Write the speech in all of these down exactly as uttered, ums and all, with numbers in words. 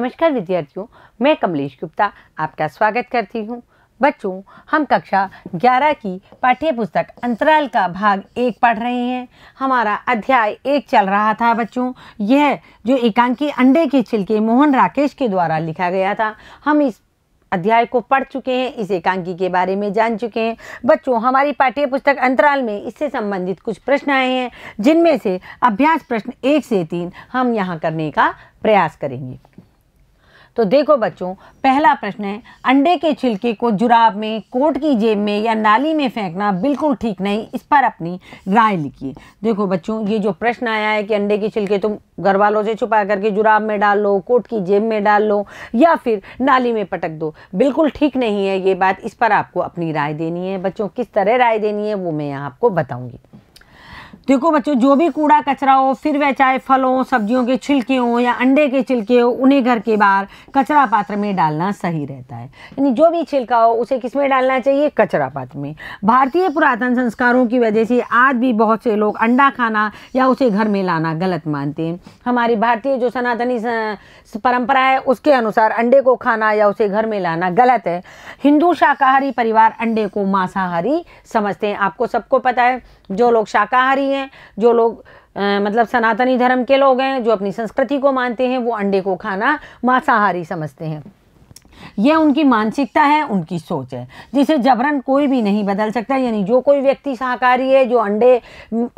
नमस्कार विद्यार्थियों, मैं कमलेश गुप्ता आपका स्वागत करती हूँ। बच्चों, हम कक्षा ग्यारह की पाठ्य पुस्तक अंतराल का भाग एक पढ़ रहे हैं। हमारा अध्याय एक चल रहा था। बच्चों, यह जो एकांकी अंडे के छिलके मोहन राकेश के द्वारा लिखा गया था, हम इस अध्याय को पढ़ चुके हैं, इस एकांकी के बारे में जान चुके हैं। बच्चों, हमारी पाठ्य पुस्तक अंतराल में इससे संबंधित कुछ प्रश्न आए हैं, जिनमें से अभ्यास प्रश्न एक से तीन हम यहाँ करने का प्रयास करेंगे। तो देखो बच्चों, पहला प्रश्न है, अंडे के छिलके को जुराब में, कोट की जेब में या नाली में फेंकना बिल्कुल ठीक नहीं, इस पर अपनी राय लिखिए। देखो बच्चों, ये जो प्रश्न आया है कि अंडे के छिलके तुम घर वालों से छुपा करके जुराब में डाल लो, कोट की जेब में डाल लो या फिर नाली में पटक दो, बिल्कुल ठीक नहीं है ये बात, इस पर आपको अपनी राय देनी है। बच्चों, किस तरह राय देनी है वो मैं आपको बताऊँगी। देखो बच्चों, जो भी कूड़ा कचरा हो, फिर वह चाहे फल हो, सब्जियों के छिलके हो या अंडे के छिलके हो, उन्हें घर के बाहर कचरा पात्र में डालना सही रहता है। यानी जो भी छिलका हो उसे किस में डालना चाहिए? कचरा पात्र में। भारतीय पुरातन संस्कारों की वजह से आज भी बहुत से लोग अंडा खाना या उसे घर में लाना गलत मानते हैं। हमारी भारतीय जो सनातनी परंपरा है उसके अनुसार अंडे को खाना या उसे घर में लाना गलत है। हिंदू शाकाहारी परिवार अंडे को मांसाहारी समझते हैं। आपको सबको पता है, जो लोग शाकाहारी हैं, जो लोग आ, मतलब सनातनी धर्म के लोग हैं, जो अपनी संस्कृति को मानते हैं, वो अंडे को खाना मांसाहारी समझते हैं। यह उनकी मानसिकता है, उनकी सोच है, जिसे जबरन कोई भी नहीं बदल सकता। यानी जो कोई व्यक्ति शाकाहारी है, जो अंडे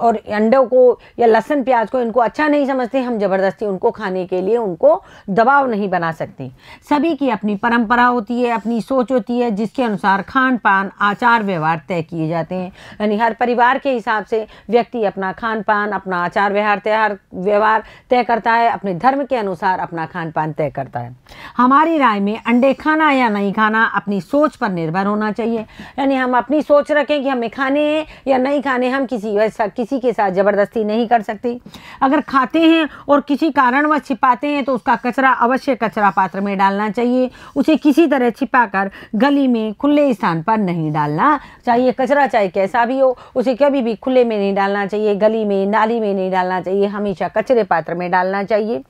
और अंडों को या लहसुन प्याज को इनको अच्छा नहीं समझते, हम ज़बरदस्ती उनको खाने के लिए उनको दबाव नहीं बना सकते। सभी की अपनी परंपरा होती है, अपनी सोच होती है, जिसके अनुसार खान पान, आचार व्यवहार तय किए जाते हैं। यानी हर परिवार के हिसाब से व्यक्ति अपना खान पान, अपना आचार व्यवहार तय व्यवहार तय करता है, अपने धर्म के अनुसार अपना खान पान तय करता है। हमारी राय में अंडे खाना या नहीं खाना अपनी सोच पर निर्भर होना चाहिए। यानी हम अपनी सोच रखें कि हमें खाने हैं या नहीं खाने, हम किसी किसी के साथ जबरदस्ती नहीं कर सकते। अगर खाते हैं और किसी कारणवश छिपाते हैं तो उसका कचरा अवश्य कचरा पात्र में डालना चाहिए। उसे किसी तरह छिपाकर गली में, खुले स्थान पर नहीं डालना चाहिए। कचरा चाहे कैसा भी हो, उसे कभी भी खुले में नहीं डालना चाहिए, गली में, नाली में नहीं डालना चाहिए, हमेशा कचरे पात्र में डालना चाहिए।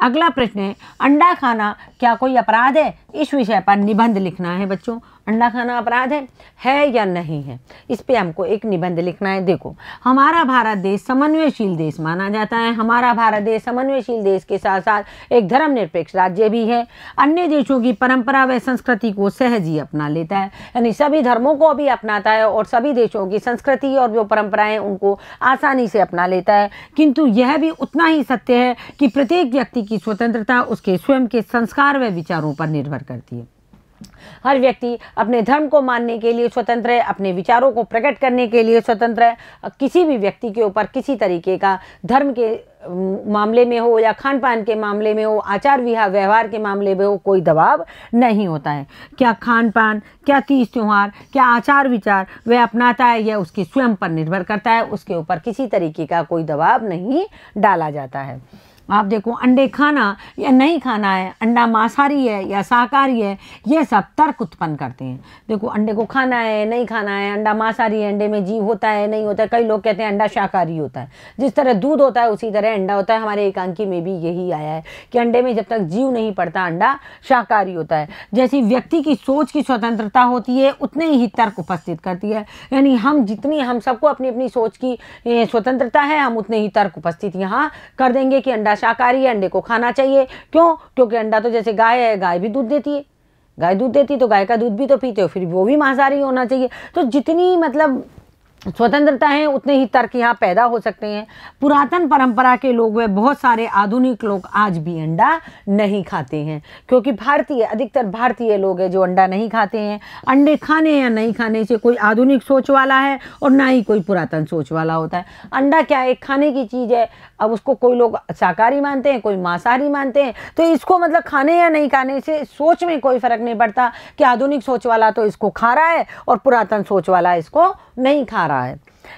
अगला प्रश्न है, अंडा खाना क्या कोई अपराध है? इस विषय पर निबंध लिखना है। बच्चों, अंडा खाना अपराध है है या नहीं है, इस पे हमको एक निबंध लिखना है। देखो, हमारा भारत देश समन्वयशील देश माना जाता है। हमारा भारत देश समन्वयशील देश के साथ साथ एक धर्मनिरपेक्ष राज्य भी है। अन्य देशों की परंपरा व संस्कृति को सहज ही अपना लेता है। यानी सभी धर्मों को भी अपनाता है और सभी देशों की संस्कृति और जो परंपराएं उनको आसानी से अपना लेता है। किंतु यह भी उतना ही सत्य है कि प्रत्येक व्यक्ति की स्वतंत्रता उसके स्वयं के संस्कार व विचारों पर निर्भर करती है। हर व्यक्ति अपने धर्म को मानने के लिए स्वतंत्र है, अपने विचारों को प्रकट करने के लिए स्वतंत्र है। किसी भी व्यक्ति के ऊपर किसी तरीके का धर्म के मामले में हो या खान पान के मामले में हो, आचार व्यवहार के मामले में हो, कोई दबाव नहीं होता है। क्या खान पान, क्या तीज त्यौहार, क्या आचार विचार वह अपनाता है, यह उसके स्वयं पर निर्भर करता है। उसके ऊपर किसी तरीके का कोई दबाव नहीं डाला जाता है। आप देखो, अंडे खाना या नहीं खाना है, अंडा मांसाहारी है या शाकाहारी है, ये सब तर्क उत्पन्न करते हैं। देखो, अंडे को खाना है, नहीं खाना है, अंडा मांसाहारी है, अंडे में जीव होता है, नहीं होता है। कई लोग कहते हैं अंडा शाकाहारी होता है। जिस तरह दूध होता है उसी तरह अंडा होता है। हमारे एकांकी में भी यही आया है कि अंडे में जब तक जीव नहीं पड़ता अंडा शाकाहारी होता है। जैसी व्यक्ति की सोच की स्वतंत्रता होती है, उतने ही तर्क उपस्थित करती है। यानी हम जितनी हम सबको अपनी अपनी सोच की स्वतंत्रता है, हम उतने ही तर्क उपस्थित यहाँ कर देंगे कि अंडा शाकाहारी है, अंडे को खाना चाहिए। क्यों? क्योंकि अंडा तो जैसे गाय है, गाय भी दूध देती है, गाय दूध देती है तो गाय का दूध भी तो पीते हो, फिर वो भी मांसाहारी होना चाहिए। तो जितनी मतलब स्वतंत्रता है, उतने ही तर्क यहाँ पैदा हो सकते हैं। पुरातन परंपरा के लोग वे बहुत सारे आधुनिक लोग आज भी अंडा नहीं खाते हैं, क्योंकि भारतीय अधिकतर भारतीय लोग हैं जो अंडा नहीं खाते हैं। अंडे खाने या नहीं खाने से कोई आधुनिक सोच वाला है और ना ही कोई पुरातन सोच वाला होता है। अंडा क्या है, खाने की चीज़ है। अब उसको कोई लोग शाकाहारी मानते हैं, कोई मांसाहारी मानते हैं, तो इसको मतलब खाने या नहीं खाने से सोच में कोई फर्क नहीं पड़ता कि आधुनिक सोच वाला तो इसको खा रहा है और पुरातन सोच वाला इसको नहीं खा रहा है।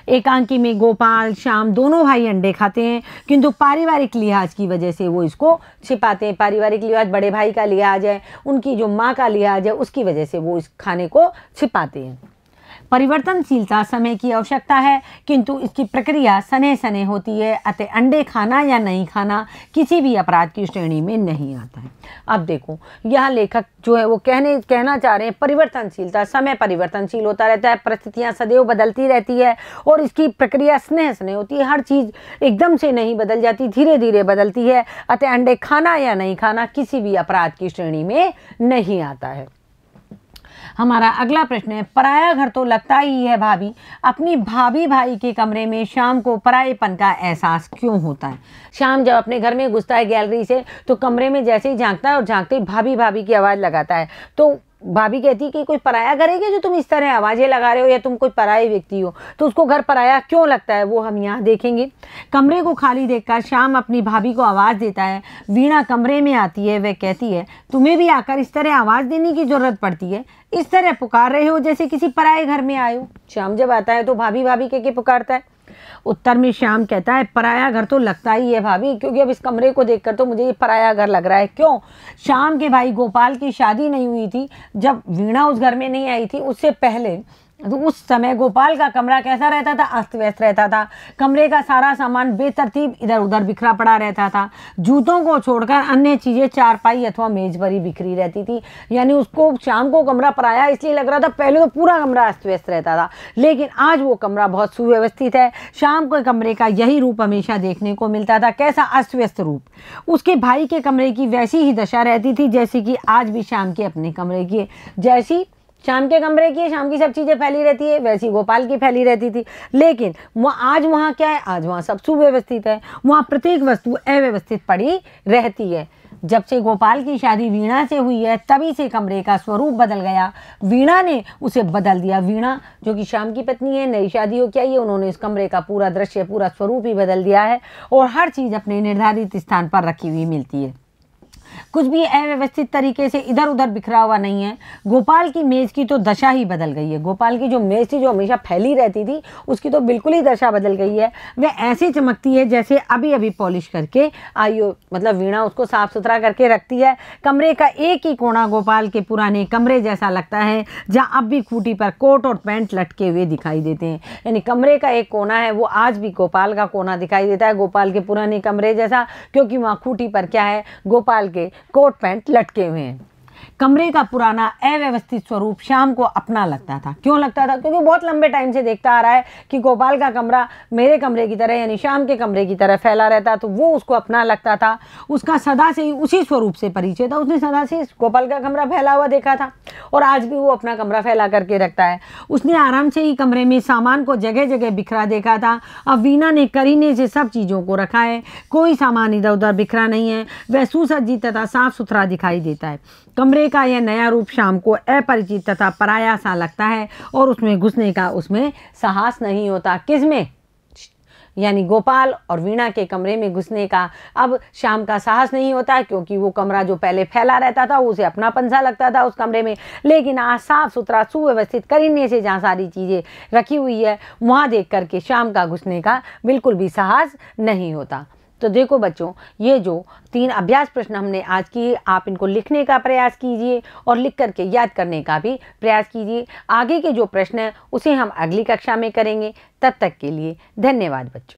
एकांकी में गोपाल, श्याम दोनों भाई अंडे खाते हैं, किंतु पारिवारिक लिहाज की वजह से वो इसको छिपाते हैं। पारिवारिक लिहाज, बड़े भाई का लिहाज है, उनकी जो माँ का लिहाज है, उसकी वजह से वो इस खाने को छिपाते हैं। परिवर्तनशीलता समय की आवश्यकता है, किंतु इसकी प्रक्रिया सने सने होती है, अतः अंडे खाना या नहीं खाना किसी भी अपराध की श्रेणी में नहीं आता है। अब देखो यह लेखक जो है वो कहने कहना चाह रहे हैं परिवर्तनशीलता, समय परिवर्तनशील होता रहता है, परिस्थितियाँ सदैव बदलती रहती है और इसकी प्रक्रिया स्नेह स्नेह होती है, हर चीज़ एकदम से नहीं बदल जाती, धीरे धीरे बदलती है, अतः अंडे खाना या नहीं खाना किसी भी अपराध की श्रेणी में नहीं आता है। हमारा अगला प्रश्न है, पराया घर तो लगता ही है भाभी, अपनी भाभी भाई के कमरे में श्याम को परायेपन का एहसास क्यों होता है? श्याम जब अपने घर में घुसता है गैलरी से तो कमरे में जैसे ही झांकता है और झांकते ही भाभी भाभी की आवाज़ लगाता है, तो भाभी कहती है कि कोई पराया घर है क्या जो तुम इस तरह आवाज़ें लगा रहे हो, या तुम कोई पराये व्यक्ति हो, तो उसको घर पराया क्यों लगता है वो हम यहाँ देखेंगे। कमरे को खाली देखकर श्याम अपनी भाभी को आवाज़ देता है। वीणा कमरे में आती है, वह कहती है तुम्हें भी आकर इस तरह आवाज़ देने की ज़रूरत पड़ती है, इस तरह पुकार रहे हो जैसे किसी पराये घर में आए हो। श्याम जब आता है तो भाभी भाभी कह के पुकारता है। उत्तर में श्याम कहता है पराया घर तो लगता ही है भाभी, क्योंकि अब इस कमरे को देखकर तो मुझे ये पराया घर लग रहा है। क्यों? श्याम के भाई गोपाल की शादी नहीं हुई थी, जब वीणा उस घर में नहीं आई थी उससे पहले, तो उस समय गोपाल का कमरा कैसा रहता था, अस्त व्यस्त रहता था, कमरे का सारा सामान बेतरतीब इधर उधर बिखरा पड़ा रहता था, जूतों को छोड़कर अन्य चीज़ें चारपाई अथवा मेज पर ही बिखरी रहती थी। यानी उसको शाम को कमरा पराया इसलिए लग रहा था, पहले तो पूरा कमरा अस्त व्यस्त रहता था, लेकिन आज वो कमरा बहुत सुव्यवस्थित है। शाम के कमरे का यही रूप हमेशा देखने को मिलता था, कैसा अस्त व्यस्त रूप। उसके भाई के कमरे की वैसी ही दशा रहती थी जैसी कि आज भी शाम के अपने कमरे की, जैसी शाम के कमरे की शाम की सब चीज़ें फैली रहती है वैसी गोपाल की फैली रहती थी, लेकिन वह आज वहाँ क्या है, आज वहाँ सब सुव्यवस्थित है, वहाँ प्रत्येक वस्तु अव्यवस्थित पड़ी रहती है। जब से गोपाल की शादी वीणा से हुई है तभी से कमरे का स्वरूप बदल गया, वीणा ने उसे बदल दिया। वीणा जो कि श्याम की पत्नी है, नई शादी हो क्या ये, उन्होंने इस कमरे का पूरा दृश्य पूरा स्वरूप ही बदल दिया है और हर चीज़ अपने निर्धारित स्थान पर रखी हुई मिलती है, कुछ भी अव्यवस्थित तरीके से इधर उधर बिखरा हुआ नहीं है। गोपाल की मेज़ की तो दशा ही बदल गई है, गोपाल की जो मेज़ थी जो हमेशा फैली रहती थी उसकी तो बिल्कुल ही दशा बदल गई है, वह ऐसे चमकती है जैसे अभी अभी पॉलिश करके आई हो, मतलब वीणा उसको साफ़ सुथरा करके रखती है। कमरे का एक ही कोना गोपाल के पुराने कमरे जैसा लगता है, जहाँ अब भी खूंटी पर कोट और पैंट लटके हुए दिखाई देते हैं। यानी कमरे का एक कोना है वो आज भी गोपाल का कोना दिखाई देता है, गोपाल के पुराने कमरे जैसा, क्योंकि वहाँ खूंटी पर क्या है, गोपाल के कोट पैंट लटके हुए हैं। कमरे का पुराना अव्यवस्थित स्वरूप श्याम को अपना लगता था। क्यों लगता था? क्योंकि बहुत लंबे टाइम से देखता आ रहा है कि गोपाल का कमरा मेरे कमरे की तरह यानी श्याम के कमरे की तरह फैला रहता, तो वो उसको अपना लगता था। उसका सदा से ही उसी स्वरूप से परिचय था, उसने सदा से गोपाल का कमरा फैला हुआ देखा था और आज भी वो अपना कमरा फैला करके रखता है। उसने आराम से ही कमरे में सामान को जगह जगह बिखरा देखा था। अब वीणा ने करीने से सब चीज़ों को रखा है, कोई सामान इधर उधर बिखरा नहीं है, वह सुसज्जित तथा साफ सुथरा दिखाई देता है। कमरे का यह नया रूप शाम को अपरिचित तथा पराया सा लगता है और उसमें घुसने का उसमें साहस नहीं होता। किसमें? यानी गोपाल और वीणा के कमरे में घुसने का अब शाम का साहस नहीं होता, क्योंकि वो कमरा जो पहले फैला रहता था उसे अपनापन सा लगता था उस कमरे में, लेकिन आज साफ सुथरा सुव्यवस्थित करीने से जहाँ सारी चीज़ें रखी हुई है वहाँ देख करके शाम का घुसने का बिल्कुल भी साहस नहीं होता। तो देखो बच्चों, ये जो तीन अभ्यास प्रश्न हमने आज किए, आप इनको लिखने का प्रयास कीजिए और लिख करके याद करने का भी प्रयास कीजिए। आगे के जो प्रश्न हैं उसे हम अगली कक्षा में करेंगे। तब तक के लिए धन्यवाद बच्चों।